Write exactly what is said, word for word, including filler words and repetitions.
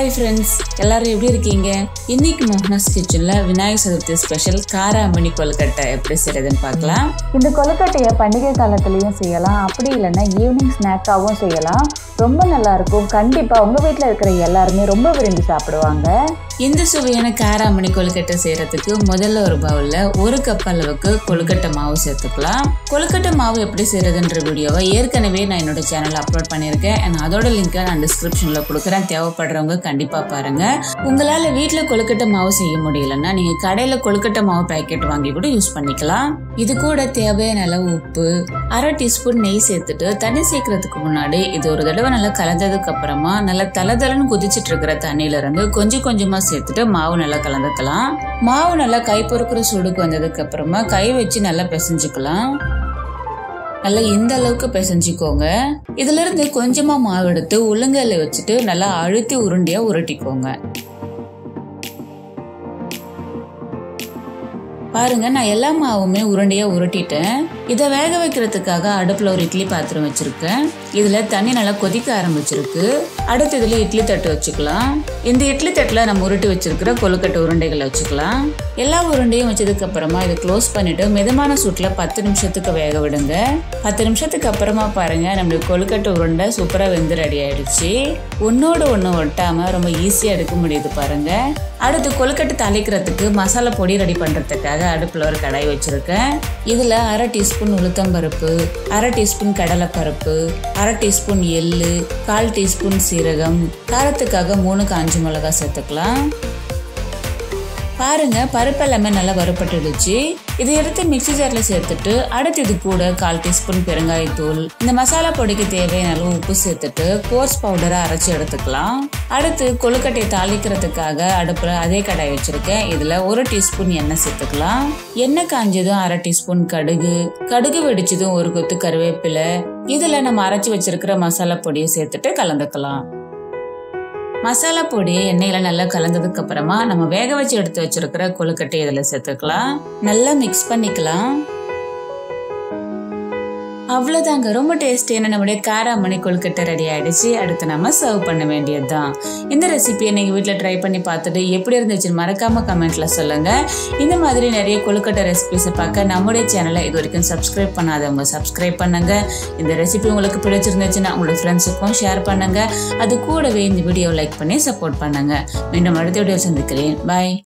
Hi friends, எல்லாரும் எப்படி இருக்கீங்க? இன்னைக்கு மோகனா கிச்சன்ல விநாயகர் சதுர்த்தி ஸ்பெஷல் காரா மணி கொழுக்கட்டை எப்படி செய்யறதுன்னு பார்க்கலாம். இந்த கொழுக்கட்டையை பண்டிகை காலத்துலயும் செய்யலாம், அப்படி இல்லைன்னா ஈவினிங் ஸ்நாக்காகவும் செய்யலாம். ரொம்ப நல்லா இருக்கும். கண்டிப்பா உங்க வீட்டில் இருக்கிற எல்லாருமே ரொம்ப விரும்பி சாப்பிடுவாங்க. இந்த சுவையான காரா மணி கொழுக்கட்டை செய்யறதுக்கு முதல்ல ஒரு பவுல்ல ஒரு கப் அளவுக்கு கொழுக்கட்டை மாவு சேர்த்துக்கலாம். கொழுக்கட்டை மாவு எப்படி செய்யறதுன்ற வீடியோவை ஏற்கனவே நான் என்னோட சேனல்ல அப்லோட் பண்ணியிருக்கேன். அதோட லிங்கை நான் டிஸ்கிரிப்ஷன்ல கொடுக்குறேன். தேவைப்படுறவங்க கண்டிப்பா பாருங்க. உங்களால வீட்டுல கொழுக்கட்டை மாவு செய்ய முடியலன்னா நீங்க கடையில கொழுக்கட்டை மாவு பேக்கெட் வாங்கி கூட யூஸ் பண்ணிக்கலாம். இது கூட தேவையான அளவு உப்பு, அரை டீஸ்பூன் நெய் சேர்த்துட்டு தண்ணி சேர்க்கறதுக்கு முன்னாடி இது ஒரு தடவை நல்லா கலந்ததுக்கு அப்புறமா நல்லா தலதலன்னு குதிச்சுட்டு இருக்கிற தண்ணியில இருந்து கொஞ்சம் கொஞ்சமா சேர்த்துட்டு மாவு நல்லா கலந்துக்கலாம். மாவு நல்லா கை பொறுக்கிற சுடுக்கு வந்ததுக்கு அப்புறமா கை வச்சு நல்லா பிசைஞ்சுக்கலாம். நல்லா இந்த அளவுக்கு பிசைஞ்சுக்கோங்க. இதுல இருந்து கொஞ்சமா மாவு எடுத்து உளுங்கல்ல வச்சுட்டு நல்லா அழுத்தி உருண்டையா உருட்டிக்கோங்க. பாருங்க, நான் எல்லா மாவுமே உருண்டையா உருட்டிட்டேன். இதை வேக வைக்கிறதுக்காக அடுப்புல ஒரு இட்லி பாத்திரம் வச்சிருக்கேன். இதுல தண்ணி நல்லா கொதிக்க ஆரம்பிச்சிருக்கு. அடுத்து இதுல இட்லி தட்டு வச்சுக்கலாம். இந்த இட்லி தட்டுல நம்ம உருட்டி வச்சிருக்கிற கொழுக்கட்டை உருண்டைகளை வச்சுக்கலாம். எல்லா உருண்டையும் வச்சதுக்கு அப்புறமா இதை க்ளோஸ் பண்ணிட்டு மிதமான சூட்டுல பத்து நிமிஷத்துக்கு வேக விடுங்க. பத்து நிமிஷத்துக்கு அப்புறமா பாருங்க, நம்மளுக்கு கொழுக்கட்டை உருண்டை சூப்பரா வெந்து ரெடி ஆயிடுச்சு. ஒன்னோட ஒண்ணு ஒட்டாம ரொம்ப ஈஸியா எடுக்க முடியுது பாருங்க. அடுத்து கொழுக்கட்டை தாளிக்கிறதுக்கு மசாலா பொடி ரெடி பண்றதுக்காக அடுப்புல ஒரு கடாய் வச்சிருக்கேன். இதுல அரை டீஸ்பூன் உளுத்தம் பருப்பு, அரை டீஸ்பூன் கடலை பருப்பு, அரை டீஸ்பூன் எள்ளு, கால் டீஸ்பூன் சீரகம், காரத்துக்காக மூணு காஞ்ச மிளகாய் சேர்த்துக்கலாம். பாருங்க, பருப்பு எல்லாமே நல்லா வறுபட்டுடுச்சு. இதை எடுத்து மிக்சி ஜார்ல சேர்த்துட்டு அடுத்து இது கூட கால் டீஸ்பூன் பெருங்காயத்தூள், இந்த மசாலா பொடிக்கு தேவையான உப்பு சேர்த்துட்டு கோர்ஸ் பவுடரை அரைச்சி எடுத்துக்கலாம். அடுத்து கொழுக்கட்டை தாளிக்கிறதுக்காக அடுப்புல அதே கடாய் வச்சிருக்கேன். இதுல ஒரு டீஸ்பூன் எண்ணெய் சேர்த்துக்கலாம். எண்ணெய் காஞ்சதும் அரை டீஸ்பூன் கடுகு, கடுகு வெடிச்சதும் ஒரு கொத்து கருவேப்பிலை, இதுல நம்ம அரைச்சி வச்சிருக்கிற மசாலா பொடியை சேர்த்துட்டு கலந்துக்கலாம். மசாலா பொடி எண்ணெயில நல்லா கலந்ததுக்கு அப்புறமா நம்ம வேக வச்சு எடுத்து வச்சிருக்கிற கொழுக்கட்டை இதில் சேர்த்துக்கலாம். நல்லா மிக்ஸ் பண்ணிக்கலாம். அவ்வளோதாங்க, ரொம்ப டேஸ்டியான நம்முடைய காரா மணி கொழுக்கட்டை ரெடி ஆயிடுச்சு. அடுத்து நம்ம சர்வ் பண்ண வேண்டியதுதான். இந்த ரெசிபியை நீங்கள் வீட்டில் ட்ரை பண்ணி பார்த்துட்டு எப்படி இருந்துச்சுன்னு மறக்காம கமெண்ட்ல சொல்லுங்க. இந்த மாதிரி நிறைய கொழுக்கட்டை ரெசிபிஸை பார்க்க நம்முடைய சேனலை இது வரைக்கும் சப்ஸ்கிரைப் பண்ணாதவங்க சப்ஸ்கிரைப் பண்ணுங்க. இந்த ரெசிபி உங்களுக்கு பிடிச்சிருந்துச்சுன்னா உங்களோட ஃப்ரெண்ட்ஸுக்கும் ஷேர் பண்ணுங்க. அது கூடவே இந்த வீடியோவை லைக் பண்ணி சப்போர்ட் பண்ணுங்க. மீண்டும் அடுத்த வீடியோ சந்திக்கிறேன். பாய்.